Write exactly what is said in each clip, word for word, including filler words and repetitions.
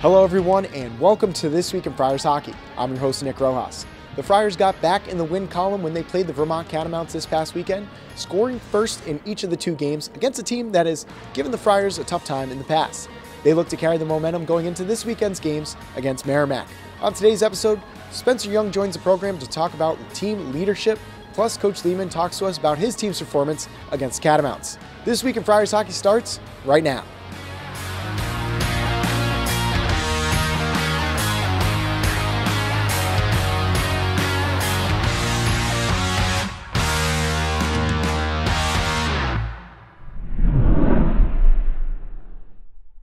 Hello everyone and welcome to This Week in Friars Hockey. I'm your host Nick Rojas. The Friars got back in the win column when they played the Vermont Catamounts this past weekend, scoring first in each of the two games against a team that has given the Friars a tough time in the past. They look to carry the momentum going into this weekend's games against Merrimack. On today's episode, Spencer Young joins the program to talk about team leadership, plus Coach Leaman talks to us about his team's performance against Catamounts. This Week in Friars Hockey starts right now.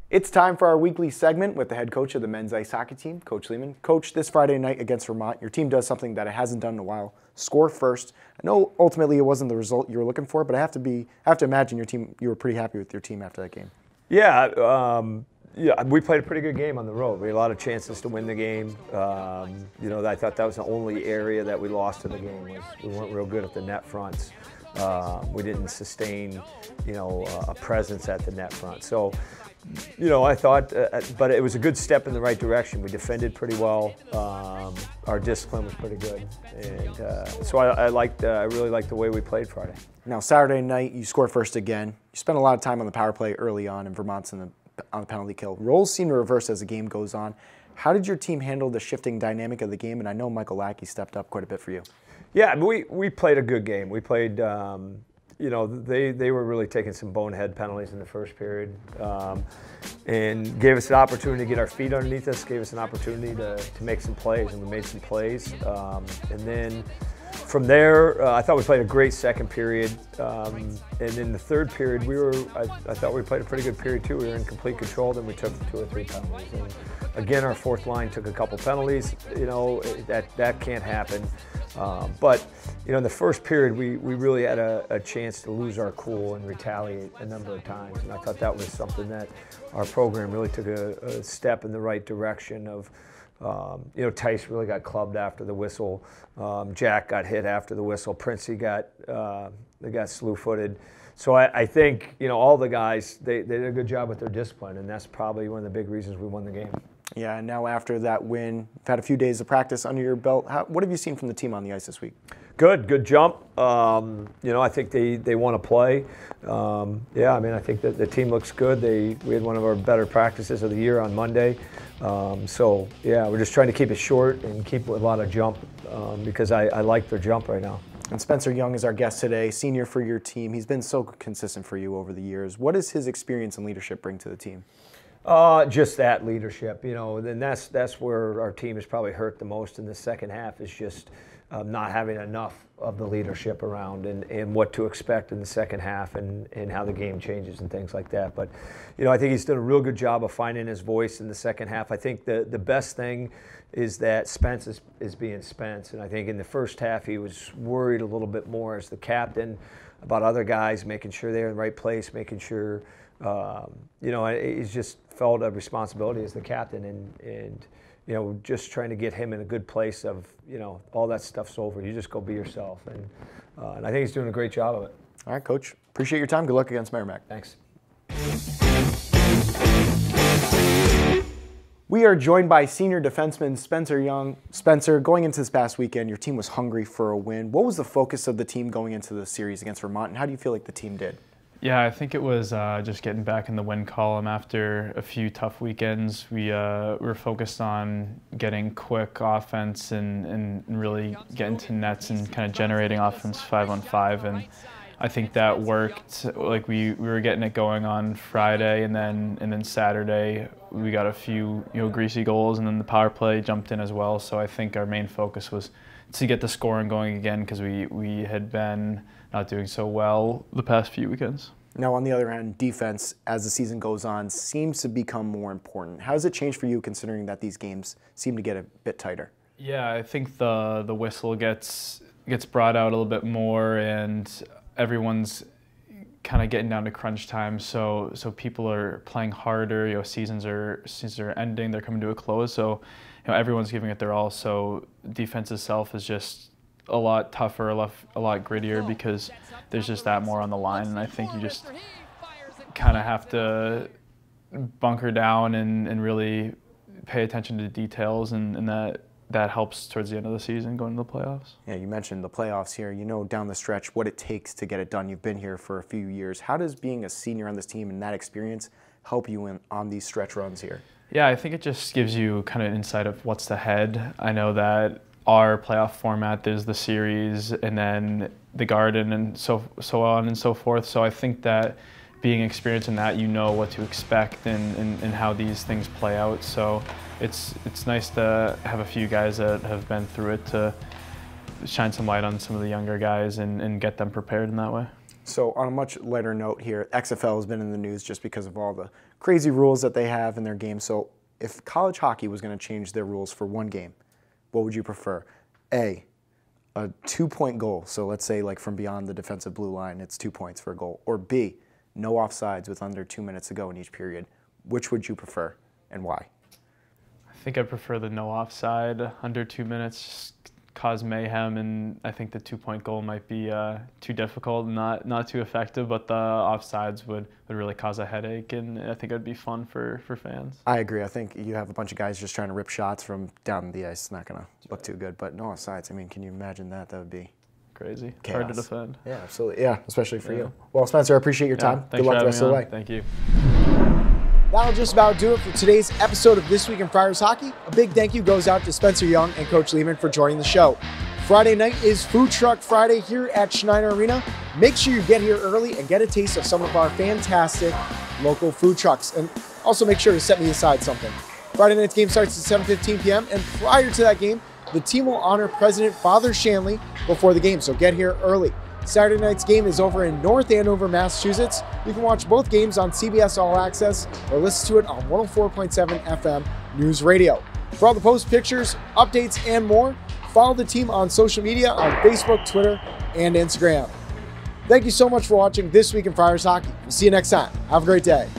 It's time for our weekly segment with the head coach of the men's ice hockey team, Coach Leaman. Coach, this Friday night against Vermont, your team does something that it hasn't done in a while: score first. I know ultimately it wasn't the result you were looking for, but I have to be, I have to imagine your team, you were pretty happy with your team after that game. Yeah, um, yeah, we played a pretty good game on the road. We had a lot of chances to win the game. Um, you know, I thought that was the only area that we lost in the game was we weren't real good at the net fronts. Uh, we didn't sustain, you know, a presence at the net front. So, you know, I thought, uh, but it was a good step in the right direction. We defended pretty well. Um, our discipline was pretty good, and uh, so I, I liked. Uh, I really liked the way we played Friday. Now Saturday night, you score first again. You spent a lot of time on the power play early on, and Vermont's in the on the penalty kill. Roles seem to reverse as the game goes on. How did your team handle the shifting dynamic of the game? And I know Michael Lackey stepped up quite a bit for you. Yeah, we we played a good game. We played. Um, You know, they, they were really taking some bonehead penalties in the first period, um, and gave us an opportunity to get our feet underneath us, gave us an opportunity to, to make some plays, and we made some plays. Um, and then from there, uh, I thought we played a great second period. Um, and then the third period, we were, I, I thought we played a pretty good period too. We were in complete control, then we took two or three penalties. And again, our fourth line took a couple penalties. You know, that, that can't happen. Um, but, you know, in the first period, we, we really had a, a chance to lose our cool and retaliate a number of times. And I thought that was something that our program really took a, a step in the right direction of, um, you know, Tice really got clubbed after the whistle. Um, Jack got hit after the whistle. Princey got, uh, they got slew-footed. So I, I think, you know, all the guys, they, they did a good job with their discipline, and that's probably one of the big reasons we won the game. Yeah, and now after that win, you've had a few days of practice under your belt. How, what have you seen from the team on the ice this week? Good, good jump. Um, you know, I think they, they want to play. Um, yeah, I mean, I think that the team looks good. They we had one of our better practices of the year on Monday. Um, so, yeah, we're just trying to keep it short and keep a lot of jump um, because I, I like their jump right now. And Spencer Young is our guest today, senior for your team. He's been so consistent for you over the years. What does his experience and leadership bring to the team? Uh, just that leadership, you know, and that's that's where our team is probably hurt the most in the second half, is just um, not having enough of the leadership around and, and what to expect in the second half and, and how the game changes and things like that. But, you know, I think he's done a real good job of finding his voice in the second half. I think the, the best thing is that Spence is, is being Spence. And I think in the first half he was worried a little bit more as the captain about other guys, making sure they're in the right place, making sure, um, you know, he's just felt a responsibility as the captain, and, and you know, just trying to get him in a good place of, you know, all that stuff's over. You just go be yourself, and, uh, and I think he's doing a great job of it. All right, Coach. Appreciate your time. Good luck against Merrimack. Thanks. We are joined by senior defenseman Spencer Young. Spencer, going into this past weekend, your team was hungry for a win. What was the focus of the team going into the series against Vermont, and how do you feel like the team did? Yeah, I think it was uh, just getting back in the win column after a few tough weekends. We uh, were focused on getting quick offense and, and really getting to nets and kind of generating offense five on five. And I think that worked. Like we, we were getting it going on Friday, and then and then Saturday we got a few, you know, greasy goals, and then the power play jumped in as well. So I think our main focus was to get the scoring going again, because we, we had been not doing so well the past few weekends. Now on the other hand, defense, as the season goes on, seems to become more important. How has it changed for you, considering that these games seem to get a bit tighter? Yeah, I think the the whistle gets gets brought out a little bit more, and everyone's kind of getting down to crunch time, so so people are playing harder. You know, seasons are seasons are ending; they're coming to a close. So, you know, everyone's giving it their all. So, defense itself is just a lot tougher, a lot a lot grittier, because there's just that more on the line. And I think you just kind of have to bunker down and and really pay attention to the details, and, and that that helps towards the end of the season going to the playoffs. Yeah, you mentioned the playoffs here. You know down the stretch what it takes to get it done. You've been here for a few years. How does being a senior on this team and that experience help you in, on these stretch runs here? Yeah, I think it just gives you kind of insight of what's ahead. I know that our playoff format, there's the series and then the Garden and so, so on and so forth. So I think that being experienced in that, you know what to expect and, and, and how these things play out. So it's, it's nice to have a few guys that have been through it to shine some light on some of the younger guys and, and get them prepared in that way. So on a much lighter note here, X F L has been in the news just because of all the crazy rules that they have in their game. So if college hockey was going to change their rules for one game, what would you prefer? A, a two-point goal. So let's say like from beyond the defensive blue line, it's two points for a goal. Or B, no offsides with under two minutes to go in each period. Which would you prefer and why? I think I prefer the no offside, under two minutes, cause mayhem, and I think the two-point goal might be uh, too difficult, not not too effective, but the offsides would, would really cause a headache, and I think it would be fun for, for fans. I agree. I think you have a bunch of guys just trying to rip shots from down the ice. It's not going to look too good, but no offsides. I mean, can you imagine that? That would be crazy. Chaos. Hard to defend. Yeah, absolutely. Yeah, especially for yeah. you. Well, Spencer, I appreciate your time. Yeah, good luck the rest of the way. Thank you. That'll just about do it for today's episode of This Week in Friars Hockey. A big thank you goes out to Spencer Young and Coach Leaman for joining the show. Friday night is Food Truck Friday here at Schneider Arena. Make sure you get here early and get a taste of some of our fantastic local food trucks. And also make sure to set me aside something. Friday night's game starts at seven fifteen p m And prior to that game, the team will honor President Father Shanley before the game, so get here early. Saturday night's game is over in North Andover, Massachusetts. You can watch both games on C B S All Access or listen to it on one oh four point seven F M News Radio. For all the posts, pictures, updates, and more, follow the team on social media on Facebook, Twitter, and Instagram. Thank you so much for watching This Week in Friars Hockey. We'll see you next time. Have a great day.